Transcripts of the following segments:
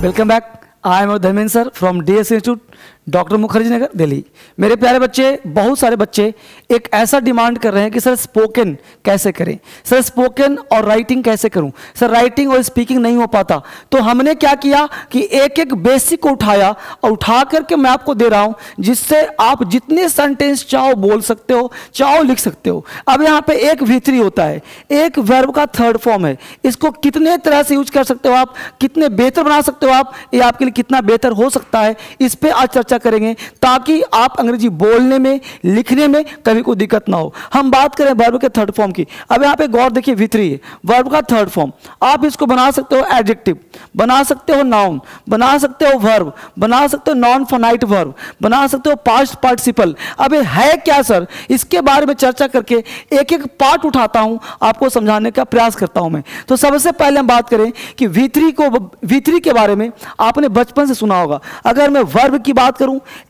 Welcome back. I am Dharmendra sir from DSL institute, doctor Mukherjee Nagar, Delhi. मेरे प्यारे बच्चे, बहुत सारे बच्चे एक ऐसा डिमांड कर रहे हैं कि सर स्पोकन कैसे करें, सर स्पोकन और राइटिंग कैसे करूं, सर राइटिंग और स्पीकिंग नहीं हो पाता। तो हमने क्या किया कि एक एक बेसिक को उठाया और उठा करके मैं आपको दे रहा हूं, जिससे आप जितने सेंटेंस चाहो बोल सकते हो, चाहो लिख सकते हो। अब यहाँ पे एक V3 होता है, एक वर्ब का थर्ड फॉर्म है। इसको कितने तरह से यूज कर सकते हो आप, कितने बेहतर बना सकते हो आप, ये आपके लिए कितना बेहतर हो सकता है, इस पर आज चर्चा करेंगे, ताकि आप अंग्रेजी बोलने में, लिखने में कभी कोई दिक्कत ना हो। हम बात करें वर्ब के थर्ड फॉर्म की। अब यहाँ पे गौर देखिए, V3 है वर्ब का थर्ड फॉर्म। आप इसको बना सकते हो एडजेक्टिव, बना सकते हो नाउन, बना सकते हो वर्ब, बना सकते हो नॉन फोनाइट वर्ब, बना सकते हो पास्ट पार्टिसिपल। अब ये है क्या सर, इसके बारे में चर्चा करके एक एक पार्ट उठाता हूं, आपको समझाने का प्रयास करता हूं मैं। तो सबसे पहले हम बात करें कि V3 के बारे में आपने बचपन से सुना होगा। अगर मैं वर्ब की बात करूं,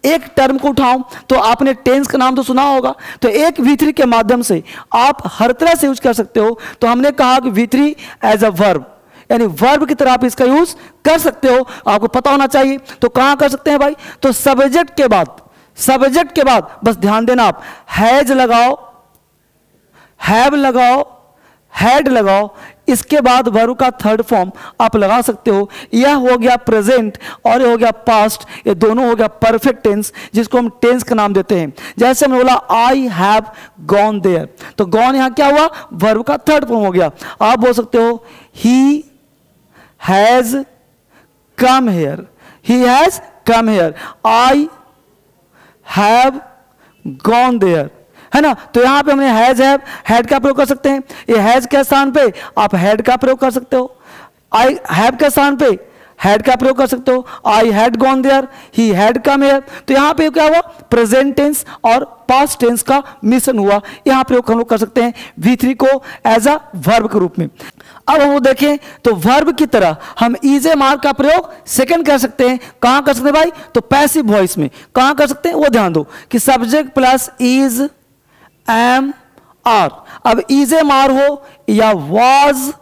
एक टर्म को उठाऊं, तो आपने टेंस का नाम तो सुना होगा। तो एक V3 के माध्यम से आप हर तरह से यूज कर सकते हो। तो हमने कहा कि V3 एज अ वर्ब, यानी वर्ब की तरह आप इसका यूज कर सकते हो। आपको पता होना चाहिए। तो कहां कर सकते हैं भाई, तो सब्जेक्ट के बाद, सब्जेक्ट के बाद बस ध्यान देना, आप हैज लगाओ, हैव लगाओ, हैड लगाओ, इसके बाद वर्ब का थर्ड फॉर्म आप लगा सकते हो। यह हो गया प्रेजेंट और यह हो गया पास्ट, ये दोनों हो गया परफेक्ट टेंस, जिसको हम टेंस का नाम देते हैं। जैसे हमने बोला आई हैव गॉन देयर, तो गॉन यहाँ क्या हुआ, वर्ब का थर्ड फॉर्म हो गया। आप बोल सकते हो he has come here, he has come here, I have gone there, है ना। तो यहां पे हमने हैज हैव हैड का प्रयोग कर सकते हैं। ये हैज के स्थान पे आप हैड का प्रयोग कर सकते हो, आई हैव के स्थान पे हैड का प्रयोग कर सकते हो, I had gone there, he had come here. तो यहाँ पे क्या हुआ, प्रेजेंट टेंस और पास्ट टेंस का मिश्रण हुआ। यहाँ प्रयोग हम लोग कर सकते हैं V3 को एज अ वर्ब के रूप में। अब हम देखें तो वर्ब की तरह हम इज ए मार्क का प्रयोग सेकंड कर सकते हैं। कहाँ कर सकते हैं भाई, तो पैसिव वॉइस में। कहाँ कर सकते हैं, वो ध्यान दो कि subject plus is am are. अब इज एम आर हो या वॉज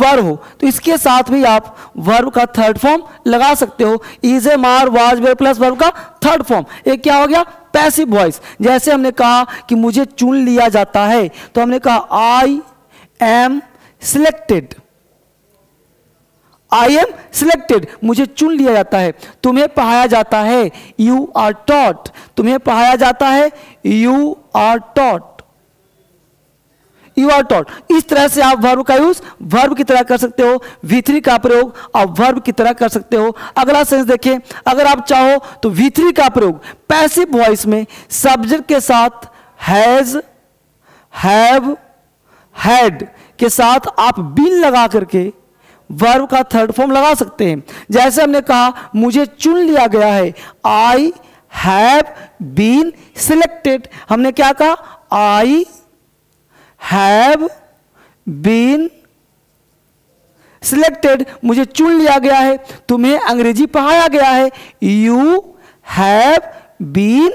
वर हो, तो इसके साथ भी आप वर्ब का थर्ड फॉर्म लगा सकते हो। Is am are was were plus verb का थर्ड फॉर्म, ये क्या हो गया, पैसिव वॉइस। जैसे हमने कहा कि मुझे चुन लिया जाता है, तो हमने कहा I am selected, I am selected, मुझे चुन लिया जाता है। तुम्हें पढ़ाया जाता है, यू आर टॉट, तुम्हें पढ़ाया जाता है, you are taught, you are taught. इस तरह से आप वर्ब का यूज वर्ब की तरह कर सकते हो, V3 का प्रयोग आप वर्ब की तरह कर सकते हो। अगला सेंस देखें, अगर आप चाहो तो V3 का प्रयोग पैसिव वॉइस में सब्जेक्ट के साथ हैज, हैव, हैड के साथ आप बीन लगा करके वर्ब का थर्ड फॉर्म लगा सकते हैं। जैसे हमने कहा मुझे चुन लिया गया है, आई हैव बीन सिलेक्टेड, हमने क्या कहा, आई हैव बीन सिलेक्टेड, मुझे चुन लिया गया है। तुम्हें अंग्रेजी पढ़ाया गया है, you have been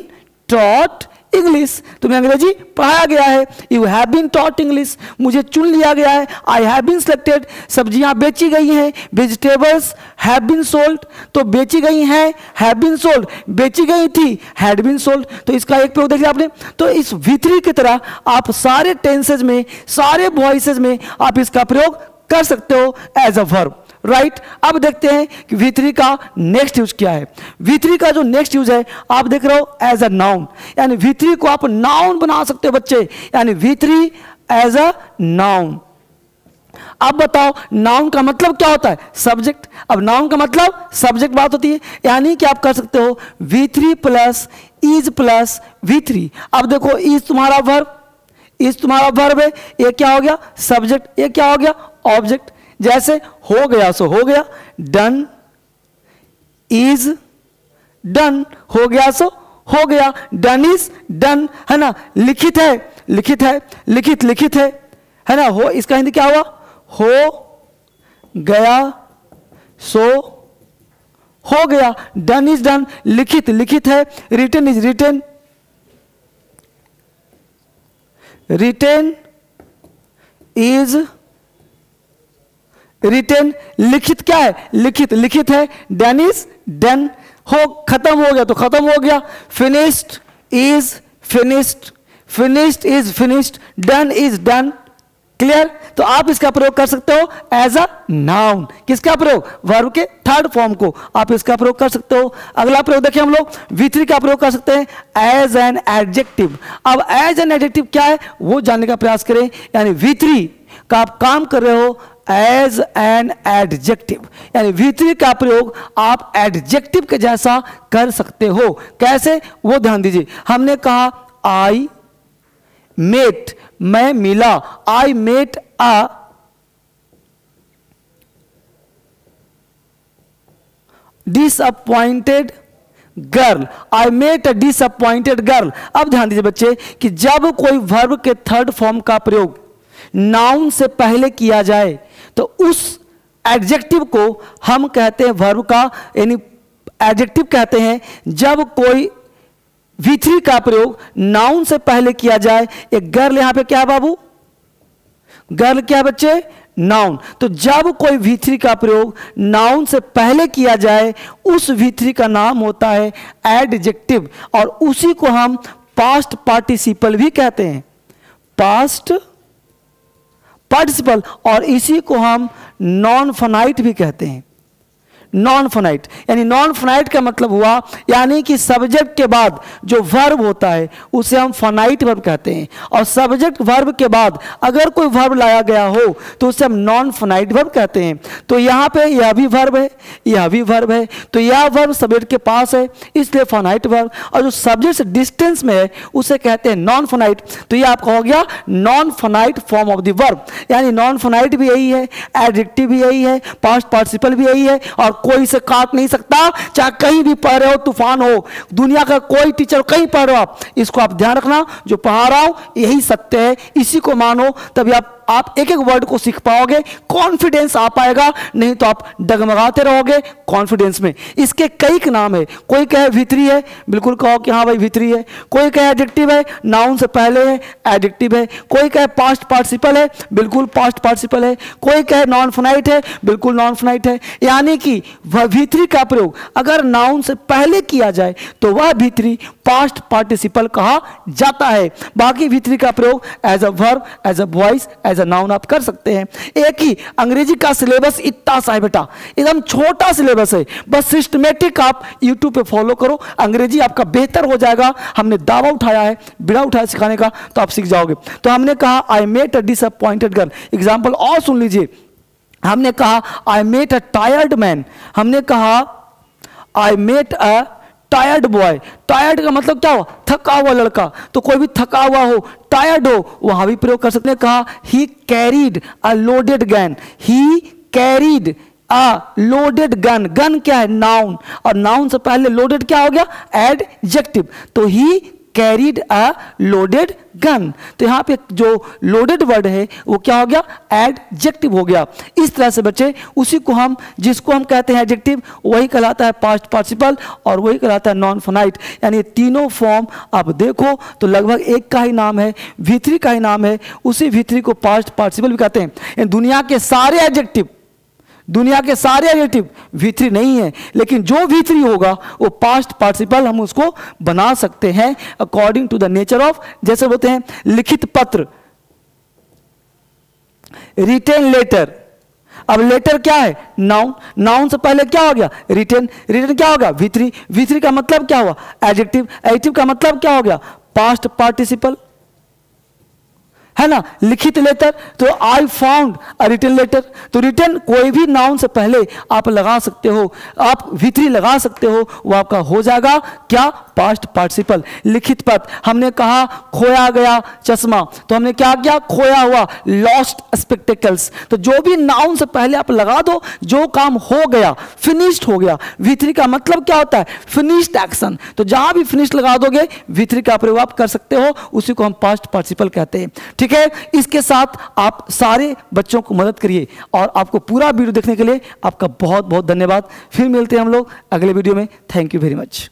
taught English, तुम्हें अंग्रेजी पढ़ाया गया है, you have been taught English. मुझे चुन लिया गया है, आई हैव बीन सिलेक्टेड, सब्जियां बेची गई हैं, वेजिटेबल्स हैव बीन सोल्ड, तो बेची गई हैं, हैव बीन सोल्ड, बेची गई थी, हैड बीन सोल्ड। तो इसका एक प्रयोग देख लिया आपने। तो इस V3 की तरह आप सारे टेंसेज में, सारे वॉइसेज में आप इसका प्रयोग कर सकते हो एज अ वर्ब, राइट। अब देखते हैं कि V3 का नेक्स्ट यूज क्या है। V3 का जो नेक्स्ट यूज है आप देख रहे हो एज अ नाउन, यानी V3 को आप नाउन बना सकते हो बच्चे, यानी V3 एज अ नाउन। अब बताओ नाउन का मतलब क्या होता है, सब्जेक्ट। अब नाउन का मतलब सब्जेक्ट बात होती है, यानी कि आप कर सकते हो V3 plus is plus V3। अब देखो इज तुम्हारा वर्ब, इज तुम्हारा वर्ब है, ये क्या हो गया सब्जेक्ट, ये क्या हो गया ऑब्जेक्ट। जैसे हो गया सो हो गया, डन इज डन, हो गया सो हो गया, डन इज डन, है ना। लिखित है, लिखित है, लिखित लिखित है ना। हो इसका हिंदी क्या हुआ, हो गया सो हो गया, डन इज डन, लिखित लिखित है, written is written, written is written, लिखित क्या है, लिखित लिखित है, डन इज डन, हो खत्म हो गया तो खत्म हो गया, finished is finished, finished is finished, done is done, clear. तो आप इसका प्रयोग कर सकते हो एज अ नाउन, किसका प्रयोग, वर्ब के थर्ड फॉर्म को आप इसका प्रयोग कर सकते हो। अगला प्रयोग देखिए, हम लोग V3 का प्रयोग कर सकते हैं एज एन एडजेक्टिव। अब एज एन एडजेक्टिव क्या है वो जानने का प्रयास करें, यानी V3 का आप काम कर रहे हो एज एन एडजेक्टिव, यानी V3 का प्रयोग आप एडजेक्टिव के जैसा कर सकते हो। कैसे, वो ध्यान दीजिए। हमने कहा आई मेट, मैं मिला, I met a, disappointed girl, I met a disappointed girl. अब ध्यान दीजिए बच्चे कि जब कोई वर्ब के थर्ड फॉर्म का प्रयोग नाउन से पहले किया जाए तो उस एडजेक्टिव को हम कहते हैं वर्ब का, यानी एडजेक्टिव कहते हैं। जब कोई V3 का प्रयोग नाउन से पहले किया जाए, एक गर्ल यहां पे क्या है बाबू, गर्ल क्या है बच्चे, नाउन। तो जब कोई V3 का प्रयोग नाउन से पहले किया जाए उस V3 का नाम होता है एडजेक्टिव, और उसी को हम पास्ट पार्टिसिपल भी कहते हैं, पास्ट पार्टिसिपल, और इसी को हम नॉन फाइनाइट भी कहते हैं, नॉन फाइनाइट। यानी नॉन फाइनाइट का मतलब हुआ यानी कि सब्जेक्ट के बाद जो वर्ब होता है उसे हम फाइनाइट वर्ब कहते हैं, और सब्जेक्ट वर्ब के बाद अगर कोई वर्ब लाया गया हो तो उसे हम नॉन फाइनाइट वर्ब कहते हैं। तो यहाँ पे यह भी वर्ब है, यह भी वर्ब है, तो यह वर्ब सब्जेक्ट के पास है इसलिए फाइनाइट वर्ब, और जो सब्जेक्ट से डिस्टेंस में है उसे कहते हैं नॉन फाइनाइट। तो यह आपका हो गया non finite form of the verb, यानी नॉन फाइनाइट भी यही है, एडजेक्टिव भी यही है, पास्ट पार्टिसिपल भी यही है, और कोई से काट नहीं सकता, चाहे कहीं भी पढ़ रहे हो, तूफान हो, दुनिया का कोई टीचर कहीं पढ़ रहे हो आप, इसको आप ध्यान रखना। जो पढ़ा रहा हूं यही सत्य है, इसी को मानो, तभी आप एक एक वर्ड को सीख पाओगे, कॉन्फिडेंस आ पाएगा, नहीं तो आप डगमगाते रहोगे कॉन्फिडेंस में। इसके कई नाम है, कोई कहे V3 है, बिल्कुल कहो कि हाँ भाई V3 है, कोई कहे एडजेक्टिव है, नाउन से पहले है एडजेक्टिव है, कोई कहे पास्ट पार्टिसिपल है, बिल्कुल पास्ट पार्टिसिपल है, कोई कहे नॉन फाइनाइट है, बिल्कुल नॉन फाइनाइट है। यानी कि V3 का प्रयोग अगर नाउन से पहले किया जाए तो वह V3 पास्ट पार्टिसिपल कहा जाता है। बाकी V3 का प्रयोग as a verb, as a voice, as noun आप कर सकते हैं। एक ही अंग्रेजी का सिलेबस इतना सा है बेटा, एकदम छोटा सिलेबस है, बस सिस्टमेटिक आप YouTube पे फॉलो करो, अंग्रेजी आपका बेहतर हो जाएगा। हमने दावा उठाया है, बिड़ा उठाया सिखाने का, तो आप सीख जाओगे। तो हमने कहा I met a disappointed girl, example और सुन लीजिए। हमने कहा I met a tired man, हमने कहा I met a tired boy. Tired का मतलब क्या हुआ, थका हुआ लड़का, तो कोई भी थका हुआ हो, टायर्ड हो, वहां भी प्रयोग कर सकते हैं। कहा he carried a loaded gun, he carried a loaded gun, gun क्या है, नाउन, और नाउन से पहले लोडेड क्या हो गया, एडजेक्टिव, तो he carried a loaded gun. तो यहाँ पे जो लोडेड वर्ड है वो क्या हो गया, एडजेक्टिव हो गया। इस तरह से बच्चे उसी को हम, जिसको हम कहते हैं एडजेक्टिव, वही कहलाता है पास्ट पार्टिसिपल और वही कहलाता है नॉन फाइनाइट। यानी तीनों फॉर्म आप देखो तो लगभग एक का ही नाम है, V3 का ही नाम है, उसी V3 को पास्ट पार्टिसिपल भी कहते हैं। दुनिया के सारे एडजेक्टिव, दुनिया के सारे एडजेक्टिव V3 नहीं है, लेकिन जो V3 होगा वो पास्ट पार्टिसिपल हम उसको बना सकते हैं according to the nature of, जैसे बोलते हैं लिखित पत्र, रिटन लेटर। अब लेटर क्या है, नाउन, नाउन से पहले क्या हो गया, रिटन, रिटन क्या हो गया, V3, V3 का मतलब क्या हुआ, एडजेक्टिव, एडजेक्टिव का मतलब क्या हो गया, पास्ट पार्टिसिपल, है ना, लिखित लेटर। तो I found a written letter, तो रिटन कोई भी नाउन से पहले आप लगा सकते हो, आप V3 लगा सकते हो, वो आपका हो जाएगा क्या, पास्ट पार्टिसिपल। लिखित पत्र, हमने कहा खोया गया चश्मा, तो हमने क्या किया, खोया हुआ, लॉस्ट स्पेक्टेकल्स। तो जो भी नाउन से पहले आप लगा दो, जो काम हो गया, फिनिश्ड हो गया। V3 का मतलब क्या होता है, फिनिश्ड एक्शन, तो जहां भी फिनिश्ड लगा दोगे V3 का प्रयोग आप कर सकते हो, उसी को हम पास्ट पार्टिसिपल कहते हैं। ठीक ठीक है, इसके साथ आप सारे बच्चों को मदद करिए। और आपको पूरा वीडियो देखने के लिए आपका बहुत बहुत धन्यवाद। फिर मिलते हैं हम लोग अगले वीडियो में। Thank you very much.